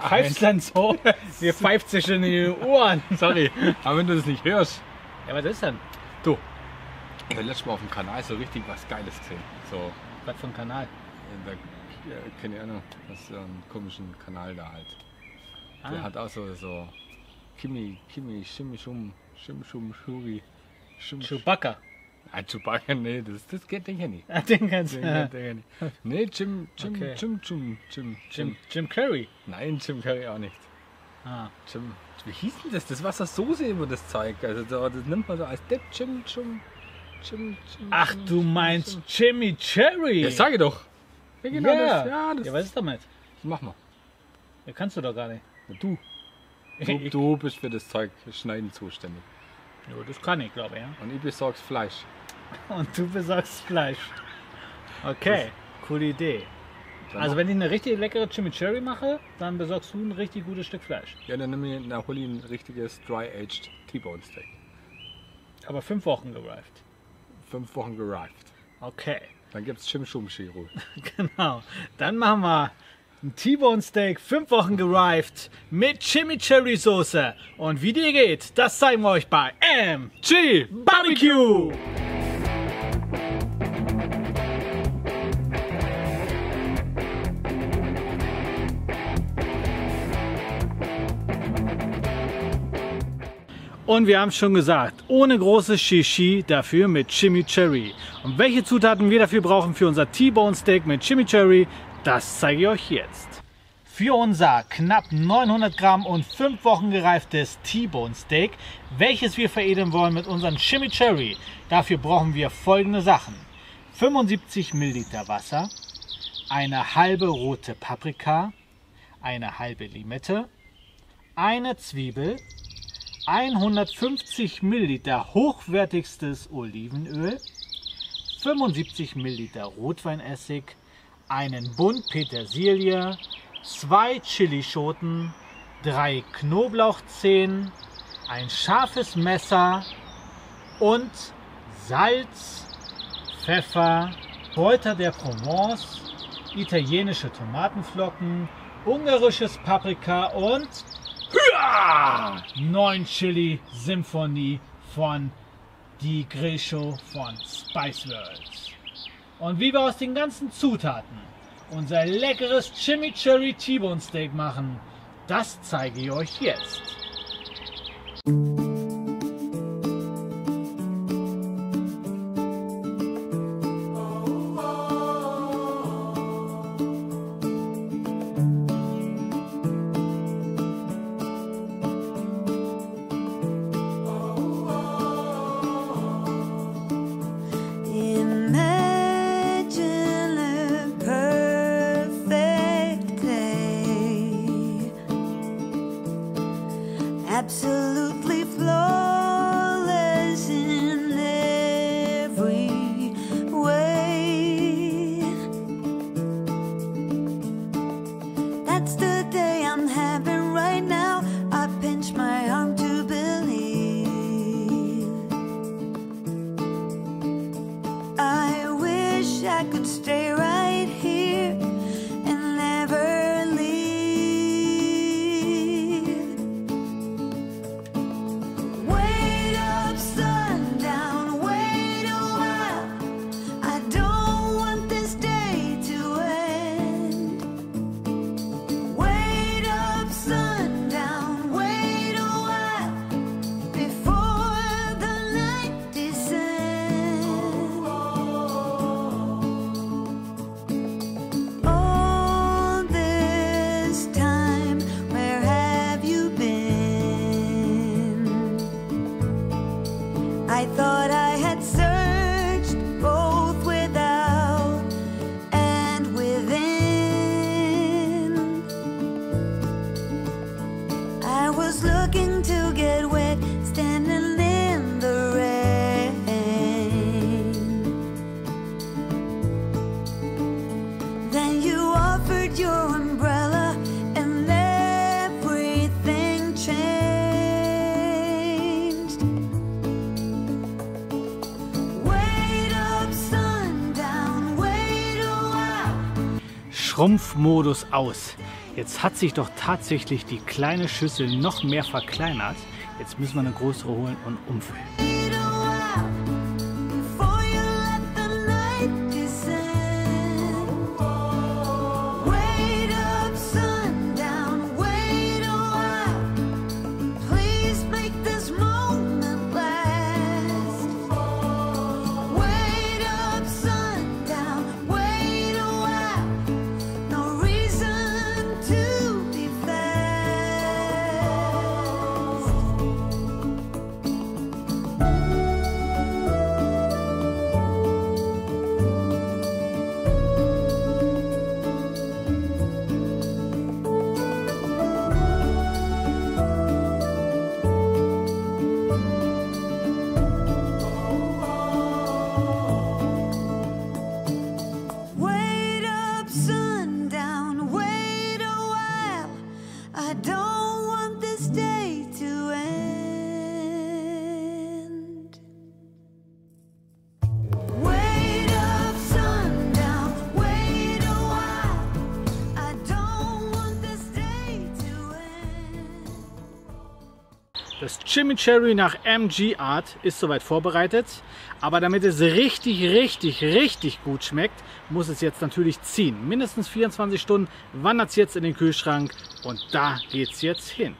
Pfeifst dann so? Mir pfeift sich schon in die Ohren. Sorry, aber wenn du das nicht hörst. Ja, was ist denn? Du, ich habe letztes Mal auf dem Kanal so richtig was Geiles gesehen. So. Was für ein Kanal? Da, ja, keine Ahnung, das ist ein komischen Kanal da halt. Ah. Der hat auch so Chimichurri. Chewbacca. Ah, Chewbacca, nee, das geht den ja nicht. Ah, den kannst du nicht. Nee, Jim Curry. Nein, Jim Curry auch nicht. Ah. Jim, wie hieß denn das? Das war so Soße über das Zeug. Also das nimmt man so als Dip. Jim. Ach, du meinst Chimichurri. Ja, sag ich doch. Ja, genau, yeah. Ja, was ist damit? Das mach mal. Ja, kannst du doch gar nicht. Ja, du bist für das Zeug schneiden zuständig. Ja, das kann ich, glaube ich. Ja. Und ich besorg's Fleisch. Und du besorgst Fleisch. Okay, coole Idee. Also wenn ich eine richtig leckere Chimichurri mache, dann besorgst du ein richtig gutes Stück Fleisch. Ja, dann hol ich ein richtiges Dry Aged T-Bone Steak. Aber 5 Wochen gereift. 5 Wochen gereift. Okay. Dann gibt's Chimichurri. Genau. Dann machen wir ein T-Bone Steak, 5 Wochen gereift, mit Chimichurri Soße. Und wie die geht, das zeigen wir euch bei M&G BBQ. Und wir haben es schon gesagt, ohne großes Shishi, dafür mit Chimichurri. Und welche Zutaten wir dafür brauchen für unser T-Bone Steak mit Chimichurri, das zeige ich euch jetzt. Für unser knapp 900 Gramm und 5 Wochen gereiftes T-Bone Steak, welches wir veredeln wollen mit unserem Chimichurri, dafür brauchen wir folgende Sachen: 75 Milliliter Wasser, eine halbe rote Paprika, eine halbe Limette, eine Zwiebel, 150 ml hochwertigstes Olivenöl, 75 ml Rotweinessig, einen Bund Petersilie, 2 Chilischoten, 3 Knoblauchzehen, ein scharfes Messer und Salz, Pfeffer, Kräuter der Provence, italienische Tomatenflocken, ungarisches Paprika und 9 Chili-Symphonie von Die Grecho von Spice Worlds. Und wie wir aus den ganzen Zutaten unser leckeres Chimichurri T-Bone Steak machen, das zeige ich euch jetzt. Absolutely flawless in every way. That's the day I'm having right now. I pinch my arm to believe. I wish I could stay right here. I thought I had searched both without and within. I was looking to get wet, standing in the rain. Then you offered your umbrella and everything changed. Schrumpfmodus aus. Jetzt hat sich doch tatsächlich die kleine Schüssel noch mehr verkleinert. Jetzt müssen wir eine größere holen und umfüllen. Das Chimichurri nach M&G Art ist soweit vorbereitet, aber damit es richtig gut schmeckt, muss es jetzt natürlich ziehen. Mindestens 24 Stunden wandert es jetzt in den Kühlschrank und da geht es jetzt hin.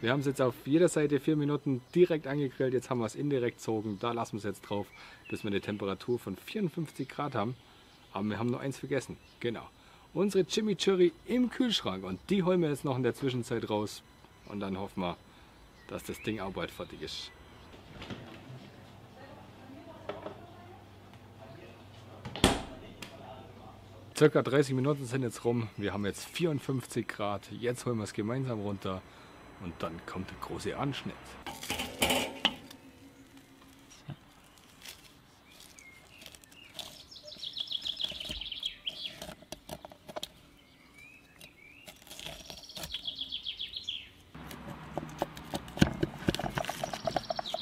Wir haben es jetzt auf jeder Seite 4 Minuten direkt angegrillt, jetzt haben wir es indirekt gezogen, da lassen wir es jetzt drauf, bis wir eine Temperatur von 54 Grad haben. Aber wir haben nur eins vergessen, genau. Unsere Chimichurri im Kühlschrank und die holen wir jetzt noch in der Zwischenzeit raus und dann hoffen wir, dass das Ding auch bald fertig ist. Circa 30 Minuten sind jetzt rum, wir haben jetzt 54 Grad, jetzt holen wir es gemeinsam runter. Und dann kommt der große Anschnitt.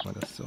War das so?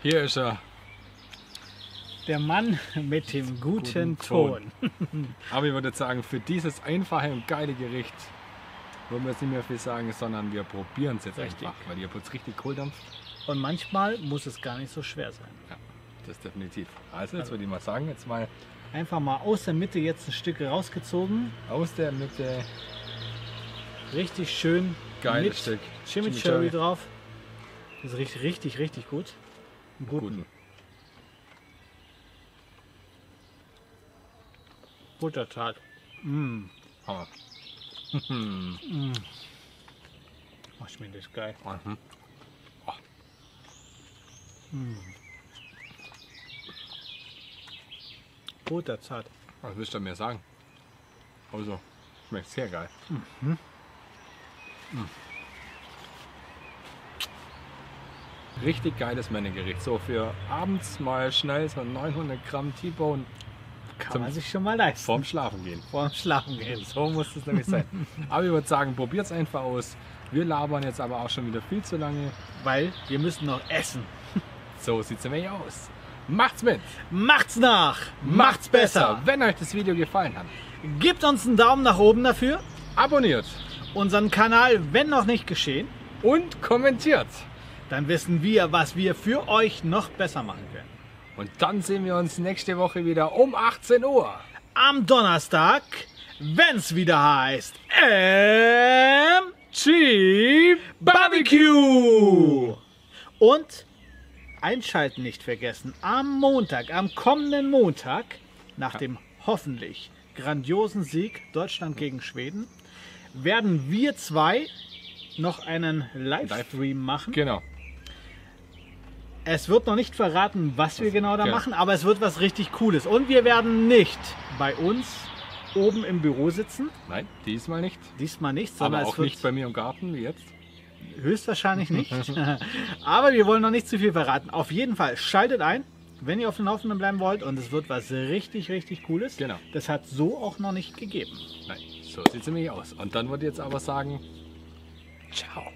Hier ist er. Der Mann mit dem guten Ton. Aber ich würde sagen, für dieses einfache und geile Gericht wollen wir jetzt nicht mehr viel sagen, sondern wir probieren es jetzt richtig. Einfach, weil hier wird es richtig kohldampft. Und manchmal muss es gar nicht so schwer sein. Ja, das ist definitiv. Also, jetzt würde ich mal sagen, jetzt mal... Einfach mal aus der Mitte jetzt ein Stück rausgezogen. Aus der Mitte. Richtig schön. Geiles mit Stück. Chimichurri drauf. Das riecht richtig gut. Guten. buttertat. Mm. Oh. Mm. Oh, schmeckt das geil. Mhm. Oh. Mm. Butterzart. Was willst du mir sagen? Also, schmeckt sehr geil. Mhm. Mm. Richtig geiles Männergericht. So für abends mal schnell so 900 Gramm T-Bone. Kann man sich schon mal leisten. Vorm Schlafen gehen. Vorm Schlafen gehen. So muss es nämlich sein. Aber ich würde sagen, probiert es einfach aus. Wir labern jetzt aber auch schon wieder viel zu lange. Weil wir müssen noch essen. So sieht es nämlich aus. Macht's mit. Macht's nach. Macht's besser. Wenn euch das Video gefallen hat, gebt uns einen Daumen nach oben dafür. Abonniert unseren Kanal, wenn noch nicht geschehen. Und kommentiert. Dann wissen wir, was wir für euch noch besser machen können. Und dann sehen wir uns nächste Woche wieder um 18 Uhr. Am Donnerstag, wenn's wieder heißt M&G BBQ. Und einschalten nicht vergessen, am Montag, am kommenden Montag, nach dem hoffentlich grandiosen Sieg Deutschland gegen Schweden, werden wir zwei noch einen Livestream machen. Genau. Es wird noch nicht verraten, was wir genau da machen, aber es wird was richtig Cooles. Und wir werden nicht bei uns oben im Büro sitzen. Nein, diesmal nicht. Diesmal nicht. Sondern aber auch es wird nicht bei mir im Garten, wie jetzt. Höchstwahrscheinlich nicht. Aber wir wollen noch nicht zu viel verraten. Auf jeden Fall, schaltet ein, wenn ihr auf dem Laufenden bleiben wollt. Und es wird was richtig, richtig Cooles. Genau. Das hat so auch noch nicht gegeben. Nein, so sieht es nämlich aus. Und dann würde ich jetzt aber sagen, ciao.